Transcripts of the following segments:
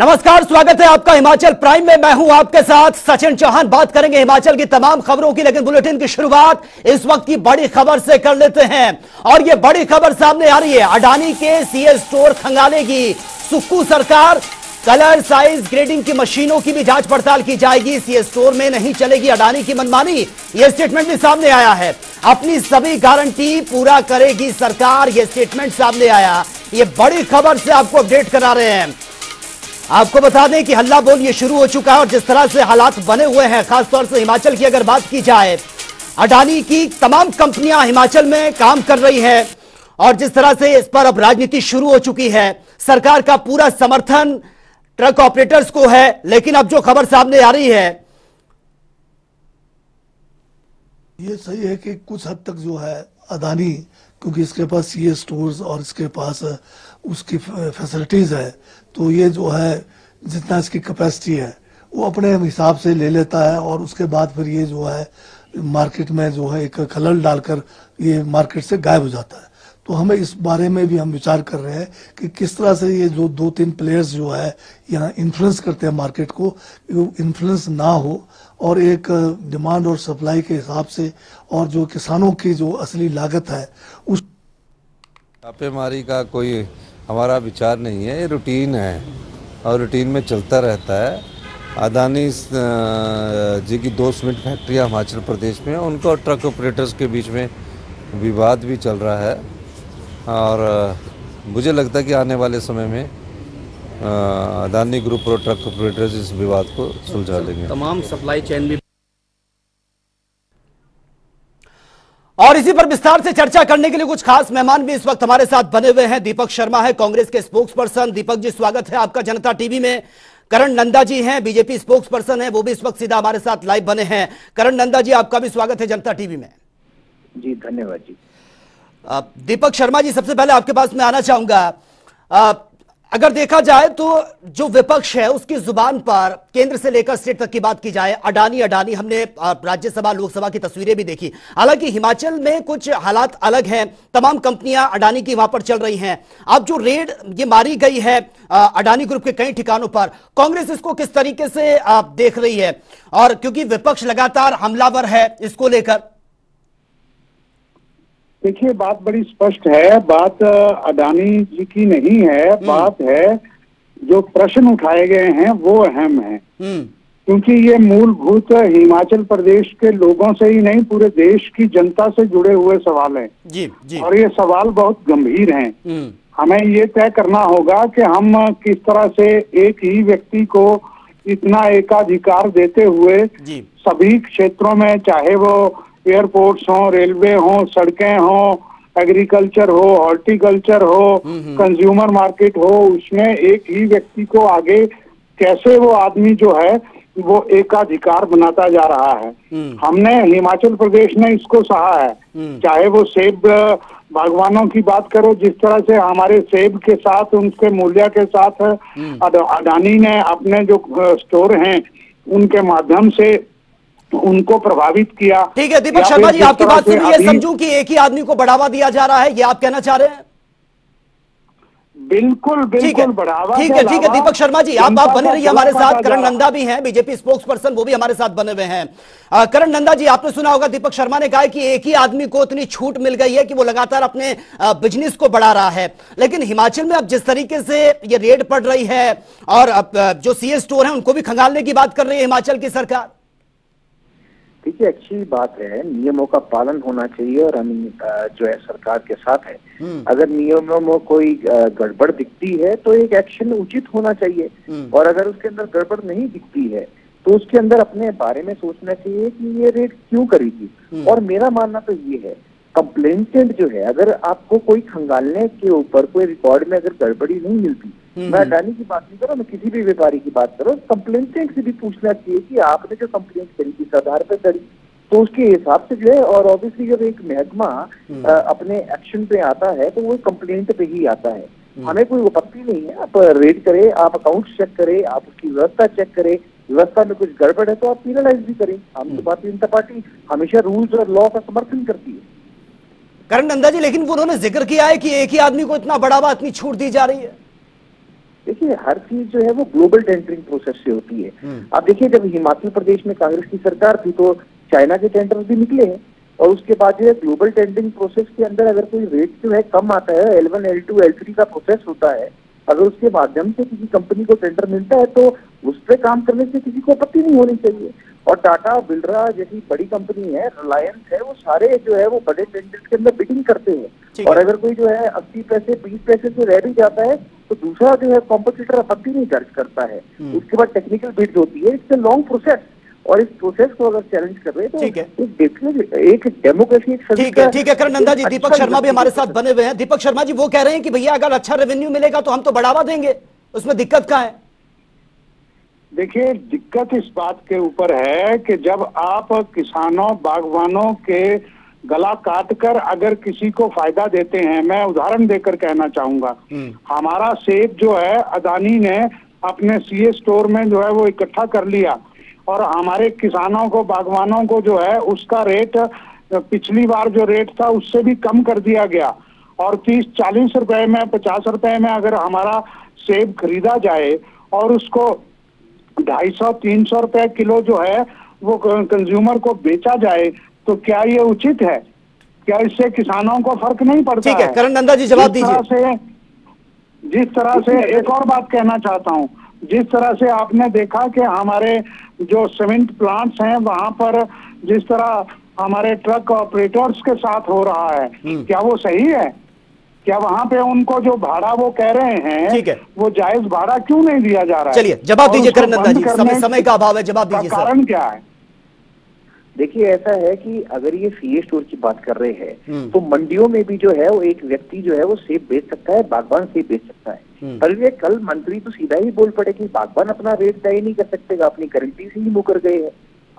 नमस्कार, स्वागत है आपका हिमाचल प्राइम में। मैं हूं आपके साथ सचिन चौहान। बात करेंगे हिमाचल की तमाम खबरों की, लेकिन बुलेटिन की शुरुआत इस वक्त की बड़ी खबर से कर लेते हैं। और ये बड़ी खबर सामने आ रही है, अडानी के सीए स्टोर खंगालेगी सुखू सरकार। कलर, साइज, ग्रेडिंग की मशीनों की भी जांच पड़ताल की जाएगी। सीए स्टोर में नहीं चलेगी अडानी की मनमानी, यह स्टेटमेंट भी सामने आया है। अपनी सभी गारंटी पूरा करेगी सरकार, यह स्टेटमेंट सामने आया। ये बड़ी खबर से आपको अपडेट करा रहे हैं। आपको बता दें कि हल्ला बोल ये शुरू हो चुका है और जिस तरह से हालात बने हुए हैं, खासतौर से हिमाचल की अगर बात की जाए, अडानी की तमाम कंपनियां हिमाचल में काम कर रही है और जिस तरह से इस पर अब राजनीति शुरू हो चुकी है, सरकार का पूरा समर्थन ट्रक ऑपरेटर्स को है। लेकिन अब जो खबर सामने आ रही है, ये सही है कि कुछ हद तक जो है अडानी, क्योंकि इसके पास सीए स्टोर्स और इसके पास उसकी फैसिलिटीज है, तो ये जो है जितना इसकी कैपेसिटी है वो अपने हिसाब से ले लेता है और उसके बाद फिर ये जो है मार्केट में जो है एक खलल डालकर ये मार्केट से गायब हो जाता है। तो हमें इस बारे में भी हम विचार कर रहे हैं कि किस तरह से ये जो 2-3 प्लेयर्स जो है यहाँ इन्फ्लुएंस करते हैं मार्केट को, इन्फ्लुएंस ना हो और एक डिमांड और सप्लाई के हिसाब से और जो किसानों की जो असली लागत है उस छापेमारी का कोई हमारा विचार नहीं है। ये रूटीन है और रूटीन में चलता रहता है। अडानी जी की 2 सीमेंट फैक्ट्रियाँ हिमाचल प्रदेश में, उनको और ट्रक ऑपरेटर्स के बीच में विवाद भी चल रहा है और मुझे लगता है कि आने वाले समय में अडानी ग्रुप और ट्रक ऑपरेटर्स इस विवाद को सुलझा लेंगे। तमाम सप्लाई चेन भी, और इसी पर विस्तार से चर्चा करने के लिए कुछ खास मेहमान भी इस वक्त हमारे साथ बने हुए हैं। दीपक शर्मा है कांग्रेस के स्पोक्स पर्सन। दीपक जी, स्वागत है आपका जनता टीवी में। करण नंदा जी हैं, बीजेपी स्पोक्स पर्सन है, वो भी इस वक्त सीधा हमारे साथ लाइव बने हैं। करण नंदा जी, आपका भी स्वागत है जनता टीवी में। जी धन्यवाद जी। दीपक शर्मा जी, सबसे पहले आपके पास मैं आना चाहूंगा। अगर देखा जाए तो जो विपक्ष है उसकी जुबान पर केंद्र से लेकर स्टेट तक की बात की जाए, अडानी अडानी, हमने राज्यसभा लोकसभा की तस्वीरें भी देखी। हालांकि हिमाचल में कुछ हालात अलग हैं, तमाम कंपनियां अडानी की वहां पर चल रही हैं। अब जो रेड ये मारी गई है अडानी ग्रुप के कई ठिकानों पर, कांग्रेस इसको किस तरीके से आप देख रही है, और क्योंकि विपक्ष लगातार हमलावर है इसको लेकर? देखिए, बात बड़ी स्पष्ट है। बात अडानी जी की नहीं है, बात है जो प्रश्न उठाए गए हैं वो अहम है, क्योंकि ये मूलभूत हिमाचल प्रदेश के लोगों से ही नहीं पूरे देश की जनता से जुड़े हुए सवाल हैं। जी, जी। और ये सवाल बहुत गंभीर हैं। हमें ये तय करना होगा कि हम किस तरह से एक ही व्यक्ति को इतना एकाधिकार देते हुए सभी क्षेत्रों में, चाहे वो एयरपोर्ट्स हों, रेलवे हों, सड़कें हों, एग्रीकल्चर हो, हॉर्टिकल्चर हो, कंज्यूमर मार्केट हो, उसमें एक ही व्यक्ति को आगे कैसे वो आदमी जो है वो एकाधिकार बनाता जा रहा है। हमने हिमाचल प्रदेश ने इसको सहा है, चाहे वो सेब बागवानों की बात करो, जिस तरह से हमारे सेब के साथ उनके मूल्य के साथ अडानी ने अपने जो स्टोर हैं उनके माध्यम से उनको प्रभावित किया। ठीक है दीपक शर्मा जी, आपकी बात से ये समझूं कि एक ही आदमी को बढ़ावा दिया जा रहा है, ये आप कहना चाह रहे हैं? बिल्कुल बिल्कुल बढ़ावा। ठीक है दीपक शर्मा जी, आप बने रहिए हमारे साथ। करण नंदा भी हैं, बीजेपी स्पोक्स पर्सन, वो भी हमारे साथ बने हुए हैं। करण नंदा जी, आपने सुना होगा दीपक शर्मा ने कहा कि एक ही आदमी को इतनी छूट मिल गई है कि वो लगातार अपने बिजनेस को बढ़ा रहा है, लेकिन हिमाचल में अब जिस तरीके से ये रेड पड़ रही है और जो सीए स्टोर है उनको भी खंगालने की बात कर रही है हिमाचल की सरकार। देखिए, अच्छी बात है, नियमों का पालन होना चाहिए और हम जो है सरकार के साथ है। अगर नियमों में कोई गड़बड़ दिखती है तो एक एक्शन उचित होना चाहिए, और अगर उसके अंदर गड़बड़ नहीं दिखती है तो उसके अंदर अपने बारे में सोचना चाहिए कि ये रेट क्यों करी थी। और मेरा मानना तो ये है, कंप्लेंटेंट जो है, अगर आपको कोई खंगालने के ऊपर कोई रिकॉर्ड में अगर गड़बड़ी नहीं मिलती, मैं अडानी की बात नहीं करूँ, मैं किसी भी व्यापारी की बात करूँ, कंप्लेंटेंट से भी पूछना चाहिए कि आपने जो कंप्लेंट करी किस आधार पर करी, तो उसके हिसाब से जो है। और ऑब्वियसली जब एक महकमा अपने एक्शन पे आता है तो वो कंप्लेंट पे ही आता है, हमें कोई आपत्ति नहीं है। आप रेड करें, आप अकाउंट चेक करें, आप उसकी व्यवस्था चेक करें, व्यवस्था में कुछ गड़बड़ है तो आप पीनलाइज भी करें। हम तो भारतीय जनता पार्टी हमेशा रूल्स और लॉ का समर्थन करती है। करण नंदा जी, लेकिन उन्होंने जिक्र किया है कि एक ही आदमी को इतना बढ़ावा, इतनी छूट दी जा रही है। देखिए हर चीज जो है वो ग्लोबल टेंडरिंग प्रोसेस से होती है। आप देखिए जब हिमाचल प्रदेश में कांग्रेस की सरकार थी तो चाइना के टेंडर भी निकले हैं और उसके बाद जो है ग्लोबल टेंडरिंग प्रोसेस के अंदर अगर कोई रेट जो है कम आता है, L1, L2, L3 का प्रोसेस होता है, अगर उसके माध्यम से किसी कंपनी को टेंडर मिलता है तो उस पर काम करने से किसी को आपत्ति नहीं होनी चाहिए। और टाटा, बिल्डरा जैसी बड़ी कंपनी है, रिलायंस है, वो सारे जो है वो बड़े टेंडर्स के अंदर बिडिंग करते हैं और अगर कोई जो है 80 पैसे 20 पैसे से रह भी जाता है तो दूसरा जो है कॉम्पिटिटर आपत्ति नहीं दर्ज करता है। उसके बाद टेक्निकल बिड होती है, इट्स अ लॉन्ग प्रोसेस और इस प्रोसेस को अगर चैलेंज कर रहे तो एक डेमोक्रेसी। ठीक है करण नंदा जी, दीपक शर्मा भी हमारे साथ बने हुए हैं। दीपक शर्मा जी वो कह रहे हैं कि भैया अगर अच्छा रेवेन्यू मिलेगा तो हम तो बढ़ावा देंगे, उसमें दिक्कत कहाँ है? देखिए दिक्कत इस बात के ऊपर है कि जब आप किसानों बागवानों के गला काट कर अगर किसी को फायदा देते हैं, मैं उदाहरण देकर कहना चाहूंगा, हमारा सेब जो है अडानी ने अपने सीए स्टोर में जो है वो इकट्ठा कर लिया और हमारे किसानों को बागवानों को जो है उसका रेट पिछली बार जो रेट था उससे भी कम कर दिया गया और 30-40 रुपए में 50 रुपए में अगर हमारा सेब खरीदा जाए और उसको 250-300 रुपए किलो जो है वो कंज्यूमर को बेचा जाए तो क्या ये उचित है? क्या इससे किसानों को फर्क नहीं पड़ता? ठीक है करण नंदा जी जवाब दीजिए। जिस तरह से एक और बात कहना चाहता हूँ, जिस तरह से आपने देखा कि हमारे जो सीमेंट प्लांट्स हैं वहां पर जिस तरह हमारे ट्रक ऑपरेटर्स के साथ हो रहा है, क्या वो सही है? क्या वहां पे उनको जो भाड़ा वो कह रहे हैं वो जायज भाड़ा क्यों नहीं दिया जा रहा है? चलिए जवाब दीजिए करण नंदा जी, समय का अभाव है, जवाब दीजिए। कारण क्या है? देखिए ऐसा है कि अगर ये सीए स्टोर की बात कर रहे हैं तो मंडियों में भी जो है वो एक व्यक्ति जो है वो सेब बेच सकता है, बागवान सेब बेच सकता है। कल मंत्री तो सीधा ही बोल पड़े कि बागवान अपना रेट तय नहीं कर सकते, अपनी गारंटी से ही मुकर गए हैं।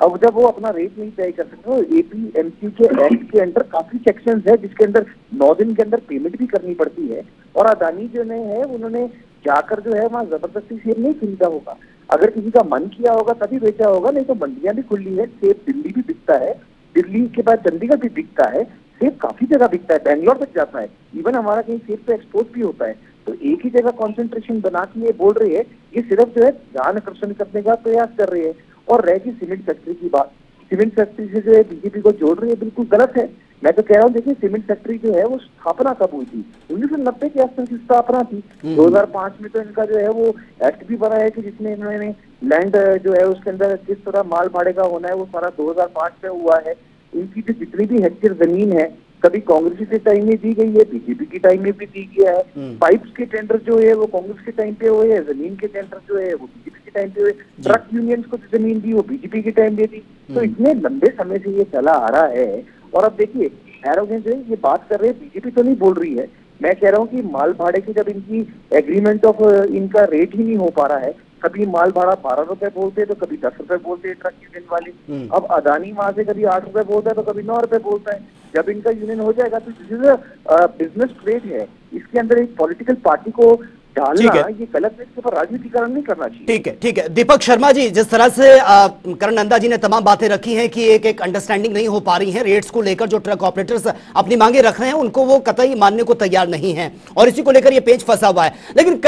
अब जब वो अपना रेट नहीं तय कर सकते तो एपीएमसी के एक्ट के अंदर काफी सेक्शन है जिसके अंदर 9 दिन के अंदर पेमेंट भी करनी पड़ती है और अडानी जो ने है उन्होंने जाकर जो है वहाँ जबरदस्ती सेब नहीं खरीदा होगा, अगर किसी का मन किया होगा तभी बेचा होगा, नहीं तो मंडियां भी खुली है, सेब दिल्ली भी बिकता है, दिल्ली के बाद चंडीगढ़ भी बिकता है, सेब काफी जगह बिकता है, बैंगलोर तक जाता है, इवन हमारा कहीं सेब तो एक्सपोर्ट भी होता है। तो एक ही जगह कॉन्सेंट्रेशन बना के ये बोल रही है, ये सिर्फ जो है ध्यान आकर्षण करने का प्रयास कर रही है। और रह गई सीमेंट फैक्ट्री की बात, सीमेंट फैक्ट्री से जो है बीजेपी को जोड़ रही है, बिल्कुल गलत है। मैं तो कह रहा हूँ देखिए सीमेंट फैक्ट्री जो है वो स्थापना कब हुई थी? 1990 के आसपास की स्थापना थी। 2005 में तो इनका जो है वो एक्ट भी बना है कि जिसमें इन्होंने लैंड जो है उसके अंदर किस तरह माल भाड़े का होना है वो सारा 2005 में हुआ है। इनकी जो जितनी भी हेक्टेयर जमीन है कभी कांग्रेस के टाइम में दी गई है, बीजेपी के टाइम में भी दी गया है, पाइप्स के टेंडर जो है वो कांग्रेस के टाइम पे हुए, जमीन के टेंडर जो है वो बीजेपी के टाइम पे हुए, ट्रक यूनियंस को जो जमीन दी वो बीजेपी के टाइम पे दी। तो इतने लंबे समय से ये चला आ रहा है। और अब देखिए एरोगेंस है, ये बात कर रहे हैं, बीजेपी तो नहीं बोल रही है। मैं कह रहा हूँ कि माल भाड़े की जब इनकी एग्रीमेंट ऑफ इनका रेट ही नहीं हो पा रहा है, कभी माल भाड़ा 12 रुपए बोलते हैं तो कभी 10 रुपए बोलते हैं ट्रक यूनियन वाले। अब अडानी वहां से कभी 8 रुपए बोलता है तो कभी 9 रुपए बोलता है। जब इनका यूनियन हो जाएगा तो this is a business trade है, इसके अंदर एक पॉलिटिकल पार्टी को डालना ये गलत है, इसके ऊपर राजनीतिकरण नहीं करना चाहिए। ठीक है दीपक शर्मा जी, जिस तरह से करण नंदा जी ने तमाम बातें रखी हैं कि एक अंडरस्टैंडिंग नहीं हो पा रही है रेट्स को लेकर, जो ट्रक ऑपरेटर्स अपनी मांगे रख रहे हैं उनको वो कतई मानने को तैयार नहीं है और इसी को लेकर ये पेच फंसा हुआ है। लेकिन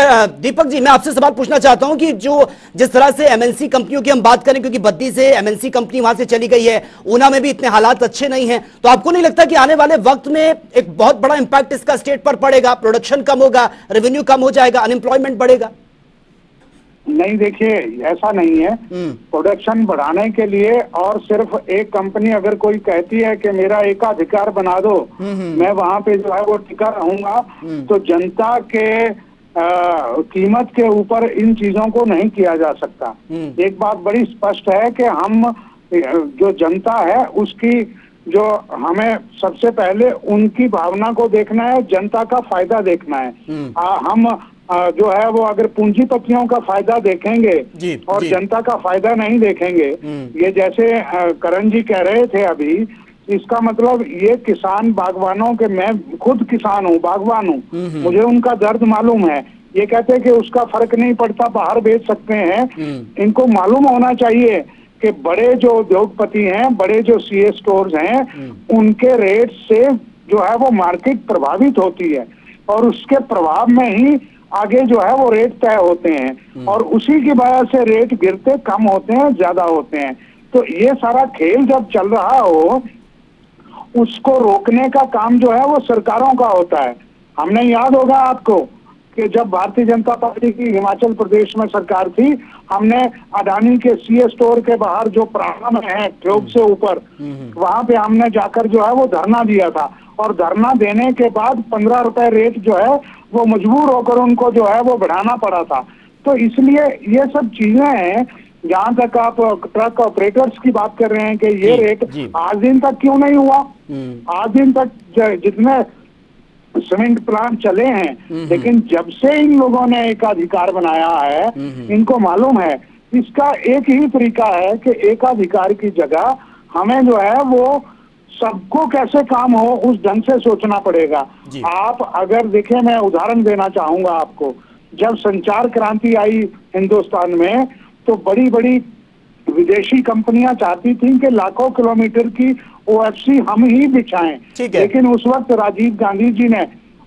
दीपक जी मैं आपसे सवाल पूछना चाहता हूँ कि जो जिस तरह से एमएनसी कंपनियों की हम बात करें, क्योंकि बद्दी से एमएनसी कंपनी वहां से चली गई है, ऊना में भी इतने हालात अच्छे नहीं है, तो आपको नहीं लगता कि आने वाले वक्त में एक बहुत बड़ा इंपैक्ट इसका स्टेट पर पड़ेगा? प्रोडक्शन कम होगा, रेवेन्यू कम हो जाएगा, अनएम्प्लॉयमेंट बढ़ेगा? नहीं देखिए ऐसा नहीं है। प्रोडक्शन बढ़ाने के लिए और सिर्फ एक कंपनी अगर कोई कहती है कि मेरा एकाधिकार बना दो, मैं वहां पे जो है वो टिका रहूंगा, तो जनता के कीमत के ऊपर इन चीजों को नहीं किया जा सकता। एक बात बड़ी स्पष्ट है कि हम जो जनता है उसकी जो हमें सबसे पहले उनकी भावना को देखना है, जनता का फायदा देखना है। हम जो है वो अगर पूंजीपतियों का फायदा देखेंगे और जनता का फायदा नहीं देखेंगे, ये जैसे करण जी कह रहे थे अभी, इसका मतलब ये किसान बागवानों के, मैं खुद किसान हूँ, बागवान हूँ, मुझे उनका दर्द मालूम है। ये कहते हैं कि उसका फर्क नहीं पड़ता, बाहर बेच सकते हैं। इनको मालूम होना चाहिए कि बड़े जो उद्योगपति हैं, बड़े जो सीए स्टोर्स हैं, उनके रेट से जो है वो मार्केट प्रभावित होती है और उसके प्रभाव में ही आगे जो है वो रेट तय होते हैं और उसी की वजह से रेट गिरते कम होते हैं ज्यादा होते हैं। तो ये सारा खेल जब चल रहा हो उसको रोकने का काम जो है वो सरकारों का होता है। हमने याद होगा आपको कि जब भारतीय जनता पार्टी की हिमाचल प्रदेश में सरकार थी, हमने अडानी के सीए स्टोर के बाहर जो प्रांगण है ठोक से ऊपर, वहां पे हमने जाकर जो है वो धरना दिया था और धरना देने के बाद 15 रुपए रेट जो है वो मजबूर होकर उनको जो है वो बढ़ाना पड़ा था। तो इसलिए ये सब चीजें हैं। जहाँ तक आप ट्रक ऑपरेटर्स की बात कर रहे हैं कि ये रेट आज दिन तक क्यों नहीं हुआ, आज दिन तक जितने सीमेंट प्लांट चले हैं, लेकिन जब से इन लोगों ने एकाधिकार बनाया है, इनको मालूम है इसका एक ही तरीका है कि एकाधिकार की जगह हमें जो है वो सबको कैसे काम हो उस ढंग से सोचना पड़ेगा। आप अगर देखें, मैं उदाहरण देना चाहूंगा आपको, जब संचार क्रांति आई हिंदुस्तान में तो बड़ी बड़ी विदेशी कंपनियां चाहती थीं कि लाखों किलोमीटर की OFC हम ही बिछाएं, लेकिन उस वक्त राजीव गांधी जी ने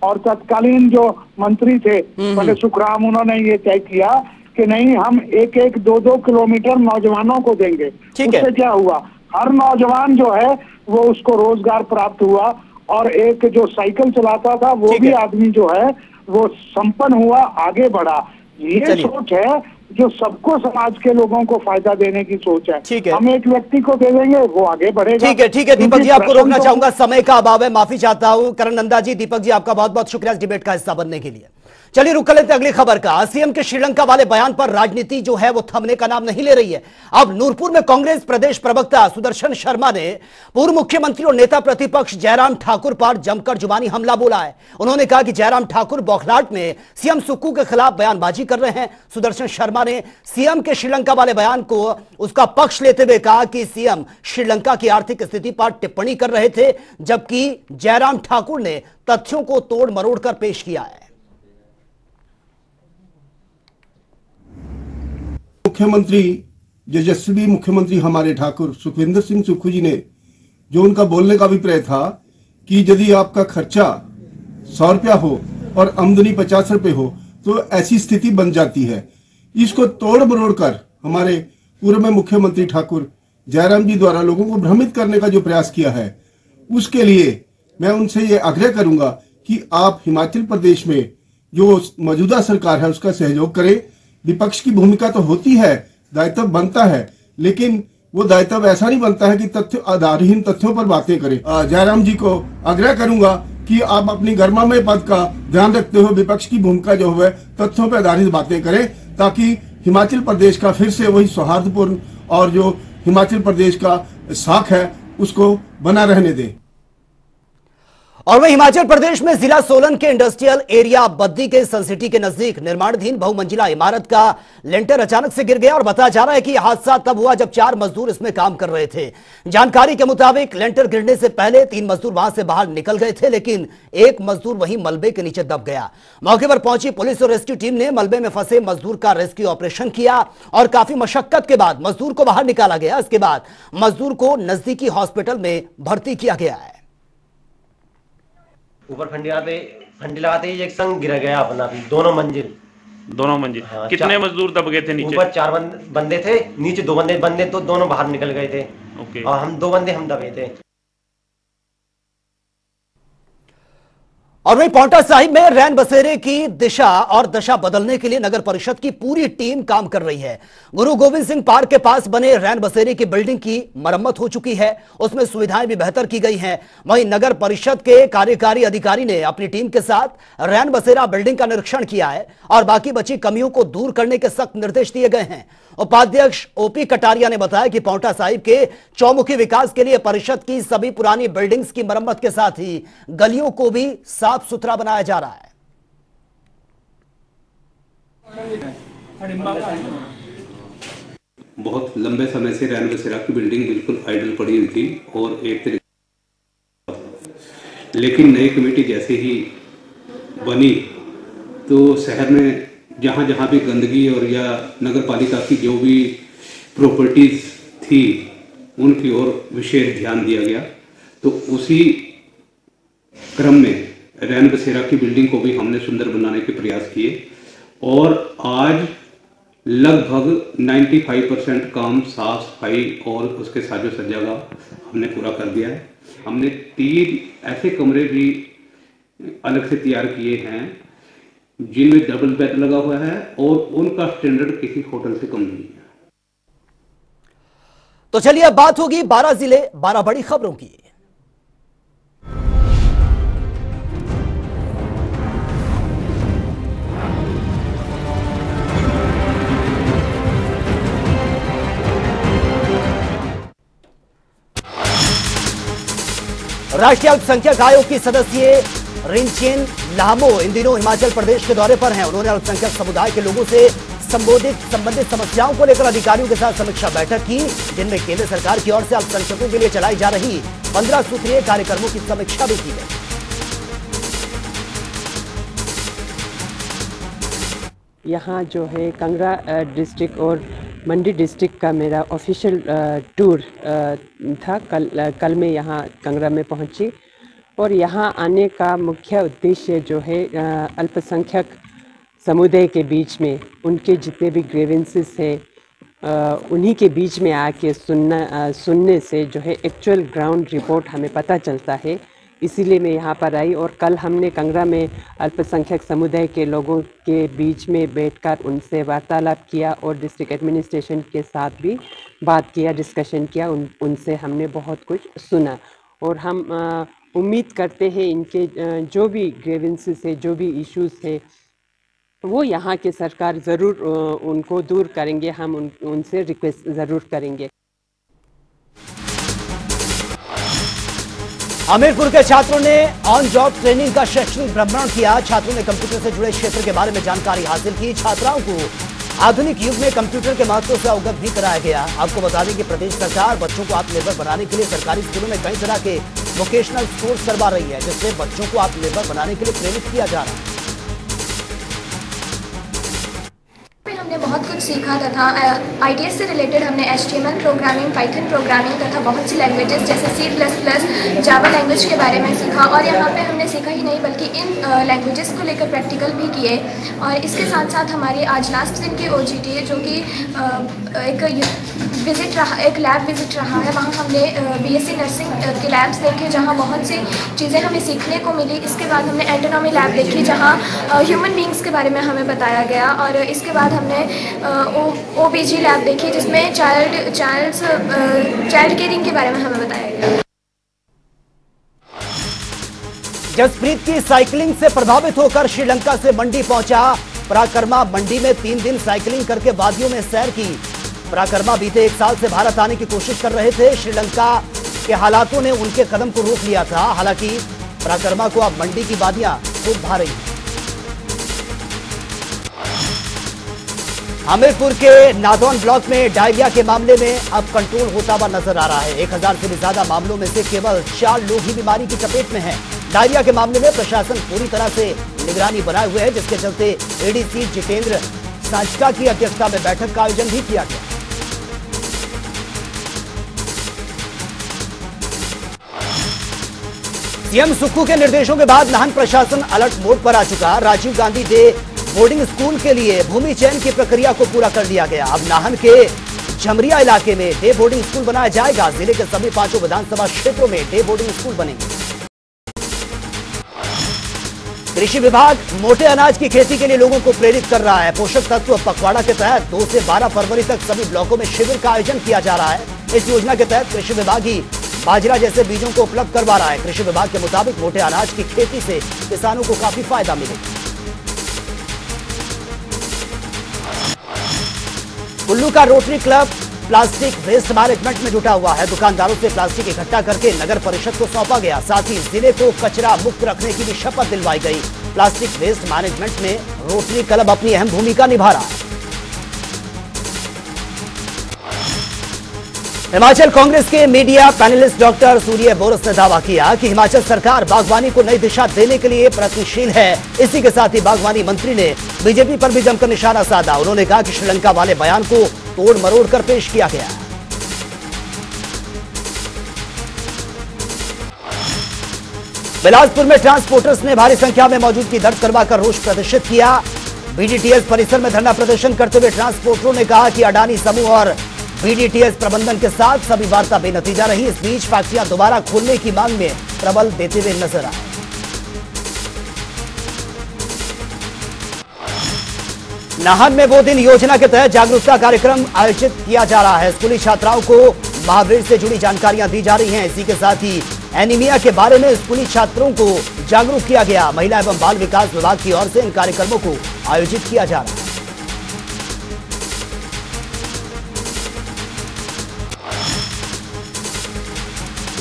और तत्कालीन जो मंत्री थे पहले सुखराम, उन्होंने ये तय किया कि नहीं, हम 1-1, 2-2 किलोमीटर नौजवानों को देंगे। उससे क्या हुआ, हर नौजवान जो है वो उसको रोजगार प्राप्त हुआ और एक जो साइकिल चलाता था वो भी आदमी जो है वो संपन्न हुआ, आगे बढ़ा। ये सोच है जो सबको, समाज के लोगों को फायदा देने की सोच है। ठीक है, हम एक व्यक्ति को दे देंगे वो आगे बढ़ेगा। ठीक है, ठीक है दीपक जी, आपको रोकना चाहूंगा, समय का अभाव है, माफी चाहता हूं। करण नंदा जी, दीपक जी, आपका बहुत बहुत शुक्रिया इस डिबेट का हिस्सा बनने के लिए। चलिए रुक लेते अगली खबर का। सीएम के श्रीलंका वाले बयान पर राजनीति जो है वो थमने का नाम नहीं ले रही है। अब नूरपुर में कांग्रेस प्रदेश प्रवक्ता सुदर्शन शर्मा ने पूर्व मुख्यमंत्री और नेता प्रतिपक्ष जयराम ठाकुर पर जमकर जुबानी हमला बोला है। उन्होंने कहा कि जयराम ठाकुर बौखलाहट में सीएम सुखू के खिलाफ बयानबाजी कर रहे हैं। सुदर्शन शर्मा ने सीएम के श्रीलंका वाले बयान को उसका पक्ष लेते हुए कहा कि सीएम श्रीलंका की आर्थिक स्थिति पर टिप्पणी कर रहे थे, जबकि जयराम ठाकुर ने तथ्यों को तोड़ मरोड़ कर पेश किया है। मुख्यमंत्री, यशस्वी मुख्यमंत्री हमारे ठाकुर सुखविंदर सिंह सुखू जी ने जो उनका बोलने का अभिप्राय था कि यदि आपका खर्चा 100 रुपया हो और आमदनी 50 रुपये हो तो ऐसी स्थिति बन जाती है, इसको तोड़ मरोड़ कर हमारे पूर्व में मुख्यमंत्री ठाकुर जयराम जी द्वारा लोगों को भ्रमित करने का जो प्रयास किया है, उसके लिए मैं उनसे ये आग्रह करूंगा कि आप हिमाचल प्रदेश में जो मौजूदा सरकार है उसका सहयोग करें। विपक्ष की भूमिका तो होती है, दायित्व बनता है, लेकिन वो दायित्व ऐसा नहीं बनता है कि तथ्य आधारहीन तथ्यों पर बातें करें। जयराम जी को आग्रह करूंगा कि आप अपनी गर्मामय पद का ध्यान रखते हुए विपक्ष की भूमिका जो है तथ्यों पर आधारित बातें करें, ताकि हिमाचल प्रदेश का फिर से वही सौहार्दपूर्ण और जो हिमाचल प्रदेश का साख है उसको बना रहने दें। और वह हिमाचल प्रदेश में जिला सोलन के इंडस्ट्रियल एरिया बद्दी के सनसिटी के नजदीक निर्माणाधीन बहुमंजिला इमारत का लेंटर अचानक से गिर गया और बताया जा रहा है कि हादसा तब हुआ जब 4 मजदूर इसमें काम कर रहे थे। जानकारी के मुताबिक लेंटर गिरने से पहले 3 मजदूर वहां से बाहर निकल गए थे, लेकिन 1 मजदूर वहीं मलबे के नीचे दब गया। मौके पर पहुंची पुलिस और रेस्क्यू टीम ने मलबे में फंसे मजदूर का रेस्क्यू ऑपरेशन किया और काफी मशक्कत के बाद मजदूर को बाहर निकाला गया। इसके बाद मजदूर को नजदीकी हॉस्पिटल में भर्ती किया गया है। ऊपर फंडी लगाते ही एक संग गिर गया अपना भी, दोनों मंजिल। हाँ, कितने मजदूर दब गए थे नीचे? ऊपर 4 बंदे थे, नीचे 2 बंदे, तो दोनों बाहर निकल गए थे। ओके। और हम 2 बंदे दबे थे। और वही पांवटा साहिब में रैन बसेरे की दिशा और दशा बदलने के लिए नगर परिषद की पूरी टीम काम कर रही है। गुरु गोविंद सिंह पार्क के पास बने रैन बसेरे की बिल्डिंग की मरम्मत हो चुकी है, उसमें सुविधाएं भी बेहतर की गई हैं। वहीं नगर परिषद के कार्यकारी अधिकारी ने अपनी टीम के साथ रैन बसेरा बिल्डिंग का निरीक्षण किया है और बाकी बची कमियों को दूर करने के सख्त निर्देश दिए गए हैं। उपाध्यक्ष ओपी कटारिया ने बताया कि पांवटा साहिब के चौमुखी विकास के लिए परिषद की सभी पुरानी बिल्डिंग्स की मरम्मत के साथ ही गलियों को भी साफ सुथरा बनाया जा रहा है। बहुत लंबे समय से रैन बसेरा की बिल्डिंग बिल्कुल आइडल पड़ी हुई थी और एक तरीके, लेकिन नई कमेटी जैसे ही बनी तो शहर में जहाँ जहाँ भी गंदगी और या नगर पालिका की जो भी प्रॉपर्टीज थी उनकी ओर विशेष ध्यान दिया गया। तो उसी क्रम में रैन बसेरा की बिल्डिंग को भी हमने सुंदर बनाने के प्रयास किए। और आज लगभग 95% काम साफ सफाई और उसके साजो सज्जा का हमने पूरा कर दिया है। हमने 3 ऐसे कमरे भी अलग से तैयार किए हैं जिनमें डबल बेड लगा हुआ है और उनका स्टैंडर्ड किसी होटल से कम नहीं है। तो चलिए अब बात होगी 12 जिले 12 बड़ी खबरों की। राष्ट्रीय अल्पसंख्यक आयोग की सदस्य रिनचेन लामो इन दिनों हिमाचल प्रदेश के दौरे पर हैं। उन्होंने अल्पसंख्यक समुदाय के लोगों से संबंधित समस्याओं को लेकर अधिकारियों के साथ समीक्षा बैठक की, जिनमें केंद्र सरकार की ओर से अल्पसंख्यकों के लिए चलाई जा रही 15 सूत्रीय कार्यक्रमों की समीक्षा भी की गई। यहाँ जो है कांगड़ा डिस्ट्रिक्ट और मंडी डिस्ट्रिक्ट का मेरा ऑफिशियल टूर था। कल मैं यहाँ कांगड़ा में पहुँची और यहाँ आने का मुख्य उद्देश्य जो है अल्पसंख्यक समुदाय के बीच में उनके जितने भी ग्रीवेंसेस हैं उन्हीं के बीच में आके सुनने से जो है एक्चुअल ग्राउंड रिपोर्ट हमें पता चलता है। इसीलिए मैं यहाँ पर आई और कल हमने कांगड़ा में अल्पसंख्यक समुदाय के लोगों के बीच में बैठकर उनसे वार्तालाप किया और डिस्ट्रिक्ट एडमिनिस्ट्रेशन के साथ भी बात किया, डिस्कशन किया। उनसे हमने बहुत कुछ सुना और हम उम्मीद करते हैं इनके जो भी ग्रीवेंसेस है, जो भी इश्यूज़ है, वो यहाँ के सरकार ज़रूर उनको दूर करेंगे। हम उनसे रिक्वेस्ट ज़रूर करेंगे। हमीरपुर के छात्रों ने ऑन जॉब ट्रेनिंग का शैक्षणिक भ्रमण किया। छात्रों ने कंप्यूटर से जुड़े क्षेत्र के बारे में जानकारी हासिल की। छात्राओं को आधुनिक युग में कंप्यूटर के महत्व से अवगत भी कराया गया। आपको बता दें कि प्रदेश सरकार बच्चों को आत्मनिर्भर बनाने के लिए सरकारी स्कूलों में कई तरह के वोकेशनल कोर्स करवा रही है, जिससे बच्चों को आत्मनिर्भर बनाने के लिए प्रेरित किया जा रहा है। हमने बहुत कुछ सीखा तथा आईटीएस से रिलेटेड हमने HTML प्रोग्रामिंग, पाइथन प्रोग्रामिंग तथा बहुत सी लैंग्वेजेस जैसे C++, जावा लैंग्वेज के बारे में सीखा। और यहाँ पे हमने सीखा ही नहीं बल्कि इन लैंग्वेजेस को लेकर प्रैक्टिकल भी किए। और इसके साथ साथ हमारे आज लास्ट दिन की OGT जो कि एक लैब विजिट रहा है, वहाँ हमने BSc नर्सिंग के लैब्स देखे जहाँ बहुत सी चीज़ें हमें सीखने को मिली। इसके बाद हमने एंटोनॉमी लैब देखी जहाँ ह्यूमन बींग्स के बारे में हमें बताया गया। और इसके बाद हमने OBG लैब देखी जिसमें चाइल्ड केयरिंग के बारे में हमें बताया गया। जसप्रीत की साइकिलिंग से प्रभावित होकर श्रीलंका से मंडी पहुंचा। पराक्रमा मंडी में 3 दिन साइकिलिंग करके वादियों में सैर की। पराक्रमा बीते 1 साल से भारत आने की कोशिश कर रहे थे। श्रीलंका के हालातों ने उनके कदम को रोक लिया था। हालांकि पराक्रमा को अब मंडी की वादियां खूब भा रही हैं। हमीरपुर के नादौन ब्लॉक में डायरिया के मामले में अब कंट्रोल होता हुआ नजर आ रहा है। 1000 से भी ज्यादा मामलों में से केवल 4 लोग ही बीमारी की चपेट में हैं। डायरिया के मामले में प्रशासन पूरी तरह से निगरानी बनाए हुए है, जिसके चलते ADC जितेंद्र सांचा की अध्यक्षता में बैठक का आयोजन भी किया गया। CM सुखू के निर्देशों के बाद नाहन प्रशासन अलर्ट मोड पर आ चुका। Rajiv Gandhi day boarding school के लिए भूमि चयन की प्रक्रिया को पूरा कर लिया गया। अब नाहन के झमरिया इलाके में डे बोर्डिंग स्कूल बनाया जाएगा। जिले के सभी 5 विधानसभा क्षेत्रों में डे बोर्डिंग स्कूल बनेंगे। कृषि विभाग मोटे अनाज की खेती के लिए लोगों को प्रेरित कर रहा है। पोषक तत्व पखवाड़ा के तहत 2 से 12 फरवरी तक सभी ब्लॉकों में शिविर का आयोजन किया जा रहा है। इस योजना के तहत कृषि विभाग ही बाजरा जैसे बीजों को उपलब्ध करवा रहा है। कृषि विभाग के मुताबिक मोटे अनाज की खेती से किसानों को काफी फायदा मिलेगा। कुल्लू का rotary club plastic waste management में जुटा हुआ है। दुकानदारों से प्लास्टिक इकट्ठा करके नगर परिषद को सौंपा गया। साथ ही जिले को कचरा मुक्त रखने की भी शपथ दिलवाई गई। प्लास्टिक वेस्ट मैनेजमेंट में रोटरी क्लब अपनी अहम भूमिका निभा रहा है। हिमाचल कांग्रेस के media panelist doctor Surya Boras ने दावा किया कि हिमाचल सरकार बागवानी को नई दिशा देने के लिए प्रयत्नशील है। इसी के साथ ही बागवानी मंत्री ने बीजेपी पर भी जमकर निशाना साधा। उन्होंने कहा कि श्रीलंका वाले बयान को तोड़ मरोड़ कर पेश किया गया। बिलासपुर में ट्रांसपोर्टर्स ने भारी संख्या में मौजूदगी दर्ज करवाकर रोष प्रदर्शित किया। बीडीटीएस परिसर में धरना प्रदर्शन करते हुए ट्रांसपोर्टरों ने कहा कि अडानी समूह और बीडीटीएस प्रबंधन के साथ सभी वार्ता बेनतीजा रही। इस बीच फैक्ट्रियां दोबारा खोलने की मांग में प्रबल देते हुए नजर आए। नाहन में वो दिन योजना के तहत जागरूकता कार्यक्रम आयोजित किया जा रहा है। स्कूली छात्राओं को महावीर से जुड़ी जानकारियां दी जा रही हैं। इसी के साथ ही एनीमिया के बारे में स्कूली छात्रों को जागरूक किया गया। महिला एवं बाल विकास विभाग की ओर से इन कार्यक्रमों को आयोजित किया जा रहा है।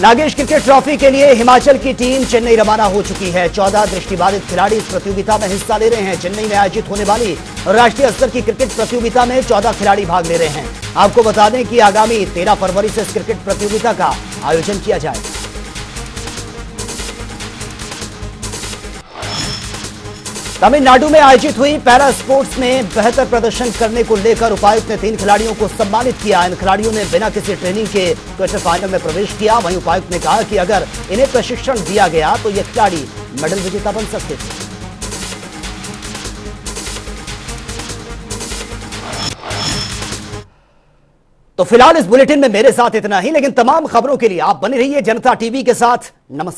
नागेश क्रिकेट ट्रॉफी के लिए हिमाचल की टीम चेन्नई रवाना हो चुकी है। 14 दृष्टिबाधित खिलाड़ी इस प्रतियोगिता में हिस्सा ले रहे हैं। चेन्नई में आयोजित होने वाली राष्ट्रीय स्तर की क्रिकेट प्रतियोगिता में 14 खिलाड़ी भाग ले रहे हैं। आपको बता दें कि आगामी 13 फरवरी से इस क्रिकेट प्रतियोगिता का आयोजन किया जाएगा। तमिलनाडु में आयोजित हुई पैरा स्पोर्ट्स में बेहतर प्रदर्शन करने को लेकर उपायुक्त ने 3 खिलाड़ियों को सम्मानित किया। इन खिलाड़ियों ने बिना किसी ट्रेनिंग के क्वार्टर फाइनल में प्रवेश किया। वहीं उपायुक्त ने कहा कि अगर इन्हें प्रशिक्षण दिया गया तो ये खिलाड़ी मेडल विजेता बन सकते थे। तो फिलहाल इस बुलेटिन में मेरे साथ इतना ही, लेकिन तमाम खबरों के लिए आप बने रहिए जनता टीवी के साथ। नमस्कार।